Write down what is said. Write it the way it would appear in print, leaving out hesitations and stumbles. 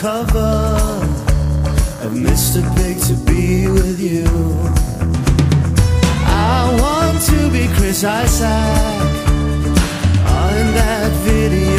cover of Mr. Big to be with you. I want to be Chris Isaak on that video.